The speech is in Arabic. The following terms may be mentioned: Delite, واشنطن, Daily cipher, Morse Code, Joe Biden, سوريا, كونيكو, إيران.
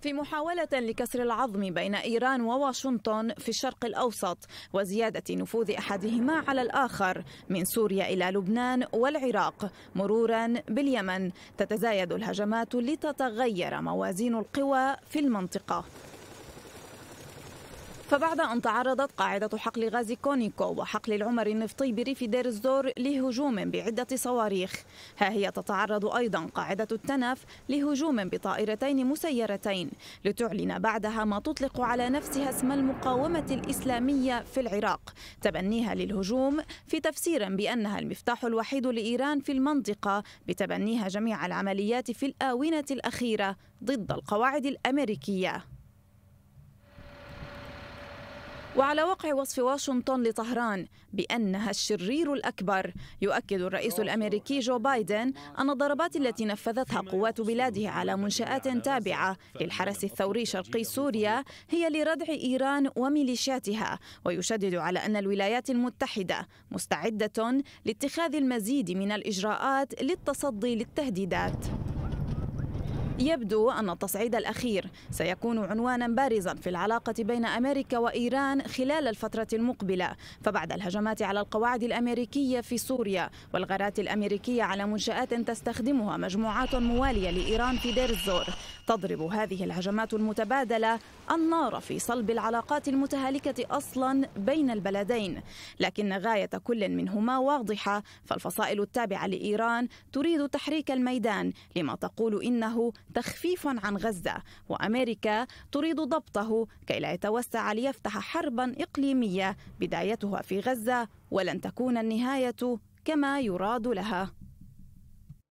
في محاولة لكسر العظم بين إيران وواشنطن في الشرق الأوسط وزيادة نفوذ أحدهما على الآخر من سوريا إلى لبنان والعراق مرورا باليمن، تتزايد الهجمات لتتغير موازين القوى في المنطقة. فبعد أن تعرضت قاعدة حقل غاز كونيكو وحقل العمر النفطي بريف دير الزور لهجوم بعدة صواريخ، ها هي تتعرض أيضا قاعدة التنف لهجوم بطائرتين مسيرتين، لتعلن بعدها ما تطلق على نفسها اسم المقاومة الإسلامية في العراق، تبنيها للهجوم في تفسير بأنها المفتاح الوحيد لإيران في المنطقة بتبنيها جميع العمليات في الآونة الأخيرة ضد القواعد الأمريكية. وعلى وقع وصف واشنطن لطهران بأنها الشرير الأكبر، يؤكد الرئيس الأمريكي جو بايدن أن الضربات التي نفذتها قوات بلاده على منشآت تابعة للحرس الثوري شرقي سوريا هي لردع إيران وميليشياتها، ويشدد على أن الولايات المتحدة مستعدة لاتخاذ المزيد من الإجراءات للتصدي للتهديدات. يبدو أن التصعيد الأخير سيكون عنوانا بارزا في العلاقة بين أمريكا وإيران خلال الفترة المقبلة، فبعد الهجمات على القواعد الأمريكية في سوريا والغارات الأمريكية على منشآت تستخدمها مجموعات موالية لإيران في دير الزور، تضرب هذه الهجمات المتبادلة النار في صلب العلاقات المتهالكة أصلا بين البلدين، لكن غاية كل منهما واضحة، فالفصائل التابعة لإيران تريد تحريك الميدان لما تقول إنه تخفيف عن غزة، وأمريكا تريد ضبطه كي لا يتوسع ليفتح حربا إقليمية بدايتها في غزة ولن تكون النهاية كما يراد لها.